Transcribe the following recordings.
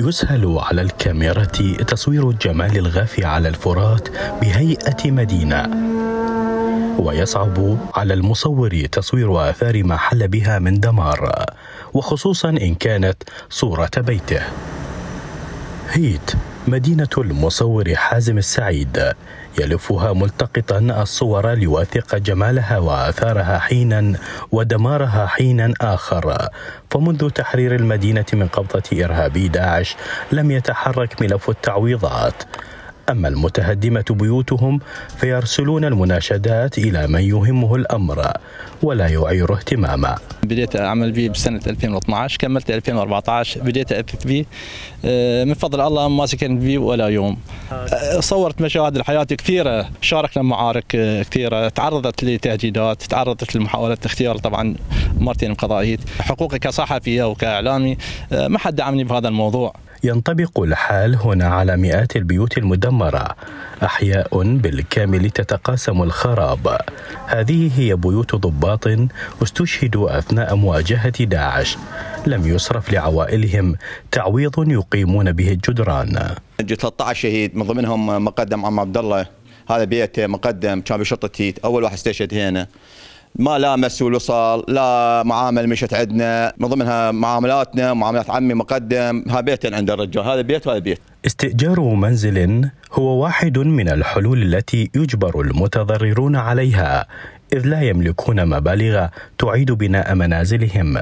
يسهل على الكاميرا تصوير الجمال الغافي على الفرات بهيئة مدينة، ويصعب على المصور تصوير آثار ما حل بها من دمار، وخصوصا إن كانت صورة بيته. هيت مدينة المصور حازم السعيد، يلفها ملتقطا الصور ليوثق جمالها وآثارها حينا ودمارها حينا آخر. فمنذ تحرير المدينة من قبضة إرهابي داعش لم يتحرك ملف التعويضات، أما المتهدمة بيوتهم فيرسلون المناشدات إلى من يهمه الأمر ولا يعير اهتمامه. بديت أعمل به بسنة 2012، كملت 2014، بديت أبث به. من فضل الله ما سكنت به ولا يوم. صورت مشاهد الحياة كثيرة، شاركنا معارك كثيرة، تعرضت لتهديدات، تعرضت لمحاولة اغتيال طبعا مرتين قضائية. حقوقي كصحفي وكإعلامي ما حد دعمني بهذا الموضوع. ينطبق الحال هنا على مئات البيوت المدمرة، أحياء بالكامل تتقاسم الخراب. هذه هي بيوت ضباط استشهدوا أثناء مواجهة داعش، لم يصرف لعوائلهم تعويض يقيمون به الجدران. 13 شهيد، من ضمنهم مقدم عم عبد الله، هذا بيته مقدم، كان بشرطة هيت، أول واحد استشهد هنا. ما لا مسؤول وصل، لا معامل مشت عندنا، من ضمنها معاملاتنا، معاملات عمي مقدم، ها بيتين عند الرجال، هذا بيت وهذا بيت. استئجار منزل هو واحد من الحلول التي يجبر المتضررون عليها، إذ لا يملكون مبالغ تعيد بناء منازلهم.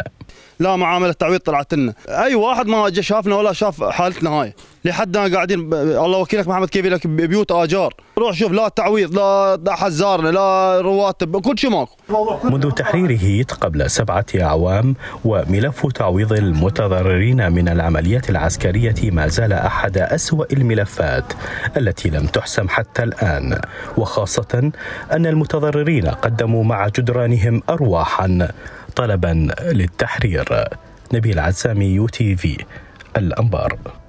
لا معاملة تعويض طلعت لنا، أي واحد ما جا شافنا ولا شاف حالتنا هاي، لحدنا قاعدين الله وكيلك محمد كيف لك بيوت آجار، روح شوف لا تعويض لا حزارنا لا رواتب، كل شيء ماكو. منذ تحرير هيت قبل 7 أعوام وملف تعويض المتضررين من العمليات العسكرية ما زال أحد أسوأ الملفات التي لم تحسم حتى الآن، وخاصة أن المتضررين قدموا مع جدرانهم أرواحا طلبا للتحرير. نبيل عسامي، يو تي في، الأنبار.